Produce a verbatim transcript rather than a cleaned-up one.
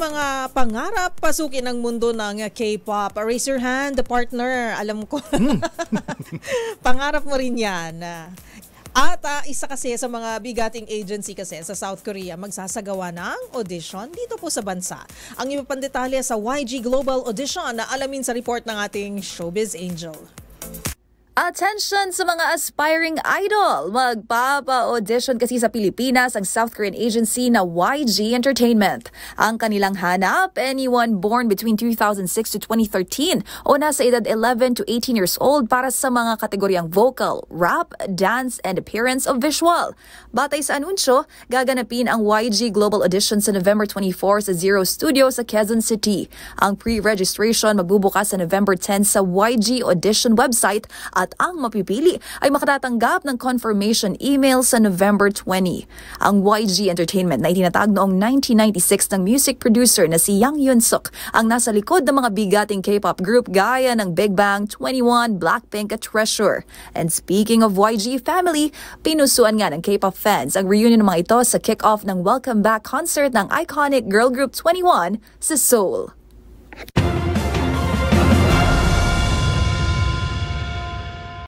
mga pangarap pasukin ang mundo ng K-pop? Raise your hand, the partner. Alam ko. Mm. Pangarap mo rin yan. At uh, isa kasi sa mga bigating agency kasi sa South Korea magsasagawa ng audition dito po sa bansa. Ang iba pang detalye sa Y G Global Audition na alamin sa report ng ating Showbiz Angel. Attention sa mga aspiring idol! Magpapa-audition kasi sa Pilipinas ang South Korean agency na Y G Entertainment. Ang kanilang hanap, anyone born between two thousand six to twenty thirteen o nasa edad eleven to eighteen years old para sa mga kategoryang vocal, rap, dance, and appearance of visual. Batay sa anunsyo, gaganapin ang Y G Global Audition sa November twenty-fourth sa Zero Studios sa Quezon City. Ang pre-registration magbubukas sa November tenth sa Y G Audition website at At ang mapipili ay makatatanggap ng confirmation email sa November twentieth. Ang Y G Entertainment na itinatag noong nineteen ninety-six ng music producer na si Yang Yoon-suk ang nasa likod ng mga bigating K-pop group gaya ng Big Bang, two N E one, Blackpink at Treasure. And speaking of Y G family, pinusuan nga ng K-pop fans ang reunion ng mga ito sa kick-off ng Welcome Back concert ng iconic girl group two N E one sa Seoul.